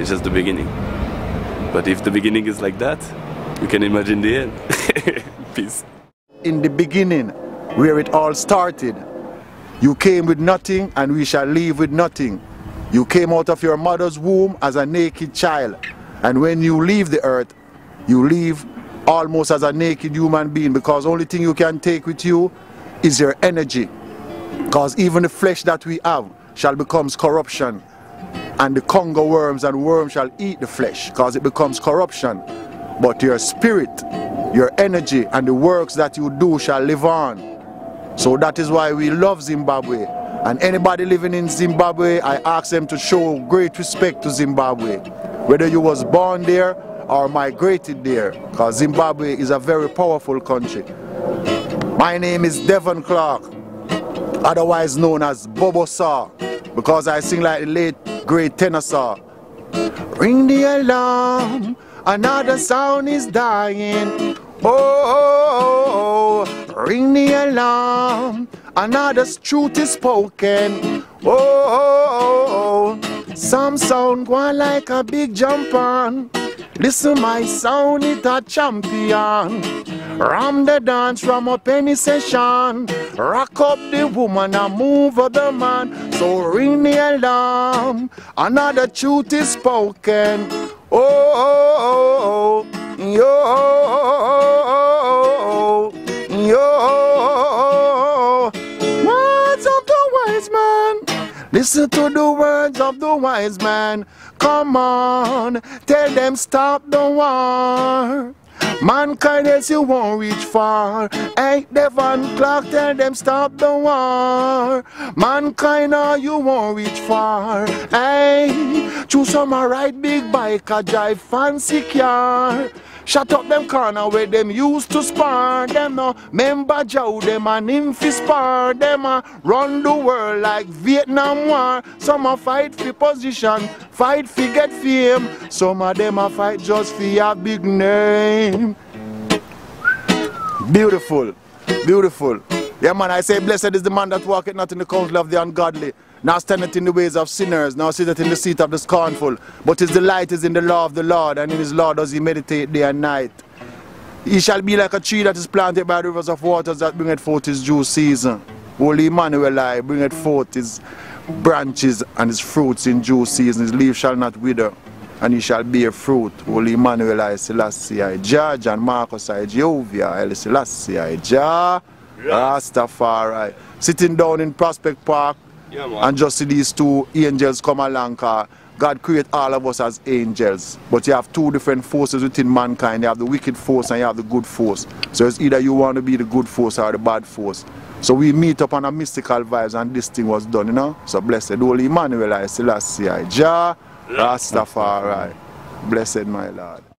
It's just the beginning. But if the beginning is like that, you can imagine the end. Peace. In the beginning, where it all started, you came with nothing and we shall leave with nothing. You came out of your mother's womb as a naked child. And when you leave the earth, you leave almost as a naked human being, because the only thing you can take with you is your energy. Because even the flesh that we have shall become corruption. And the conger worms and worms shall eat the flesh, because it becomes corruption. But your spirit, your energy and the works that you do shall live on. So that is why we love Zimbabwe. And anybody living in Zimbabwe, I ask them to show great respect to Zimbabwe, whether you was born there or migrated there, because Zimbabwe is a very powerful country. My name is Devon Clark, otherwise known as Bobo Saw, because I sing like the late great Tenor Saw. Ring the alarm, another sound is dying. Oh, oh, oh, oh. Ring the alarm, another truth is spoken. Oh, oh, oh, oh. Some sound going like a big jump on. Listen my sound, it a champion. Ram the dance, ram up any session. Rock up the woman and move up the man. So ring the alarm, another truth is spoken. Oh, oh, oh, oh. Yo, oh, oh, oh, oh. Yo, oh, oh, oh. Words of the wise man. Listen to the words of the wise man. Come on, tell them stop the war. Mankind else you won't reach far. Hey, Devon Clark, tell them stop the war. Mankind or you won't reach far. Hey, choose some a ride big bike, a drive fancy car. Shut up them corner where them used to spar. Them no member Joe, them an infi spar. Them a run the world like Vietnam War. Some a fight for position, fight for get fame. Some of them a fight just for a big name. Beautiful, beautiful. Yeah man, I say blessed is the man that walketh not in the counsel of the ungodly, now standeth in the ways of sinners, now sitteth in the seat of the scornful. But his delight is in the law of the Lord, and in his law does he meditate day and night. He shall be like a tree that is planted by rivers of waters, that bringeth forth his due season. Holy Emmanuel bringeth forth his branches and his fruits in due season. His leaf shall not wither, and he shall bear fruit. Holy Emmanuel, I Selassie, I Jah, John Marcus, I Jehovah, I Selassie, I Jah, Rastafari. Sitting down in Prospect Park, yeah, and just see these two angels come along, car. God created all of us as angels, but you have two different forces within mankind. You have the wicked force and you have the good force. So it's either you want to be the good force or the bad force. So we meet up on a mystical vibes, and this thing was done, you know. So blessed Holy Emmanuel, I Selassie, I Jah, Rastafari. Blessed my Lord.